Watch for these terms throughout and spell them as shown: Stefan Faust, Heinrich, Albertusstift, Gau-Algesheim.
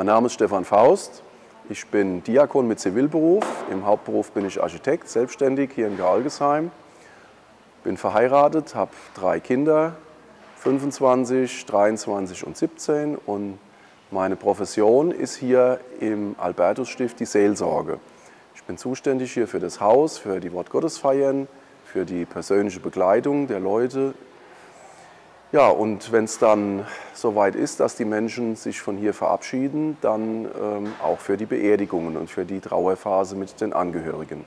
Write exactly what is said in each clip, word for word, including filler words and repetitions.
Mein Name ist Stefan Faust. Ich bin Diakon mit Zivilberuf. Im Hauptberuf bin ich Architekt, selbstständig hier in Gau-Algesheim. Bin verheiratet, habe drei Kinder, fünfundzwanzig, dreiundzwanzig und siebzehn. Und meine Profession ist hier im Albertusstift die Seelsorge. Ich bin zuständig hier für das Haus, für die Wortgottesfeiern, für die persönliche Begleitung der Leute. Ja, und wenn es dann soweit ist, dass die Menschen sich von hier verabschieden, dann ähm, auch für die Beerdigungen und für die Trauerphase mit den Angehörigen.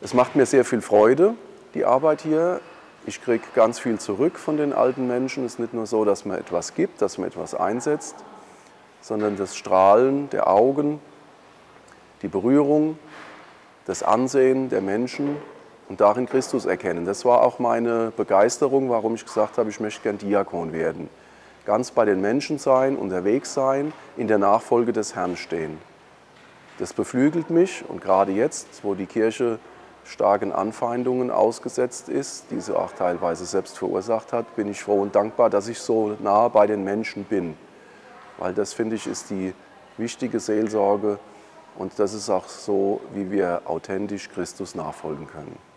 Es macht mir sehr viel Freude, die Arbeit hier. Ich kriege ganz viel zurück von den alten Menschen. Es ist nicht nur so, dass man etwas gibt, dass man etwas einsetzt, sondern das Strahlen der Augen, die Berührung, das Ansehen der Menschen, und darin Christus erkennen. Das war auch meine Begeisterung, warum ich gesagt habe, ich möchte gern Diakon werden. Ganz bei den Menschen sein, unterwegs sein, in der Nachfolge des Herrn stehen. Das beflügelt mich, und gerade jetzt, wo die Kirche starken Anfeindungen ausgesetzt ist, die sie auch teilweise selbst verursacht hat, bin ich froh und dankbar, dass ich so nah bei den Menschen bin. Weil das, finde ich, ist die wichtige Seelsorge, und das ist auch so, wie wir authentisch Christus nachfolgen können.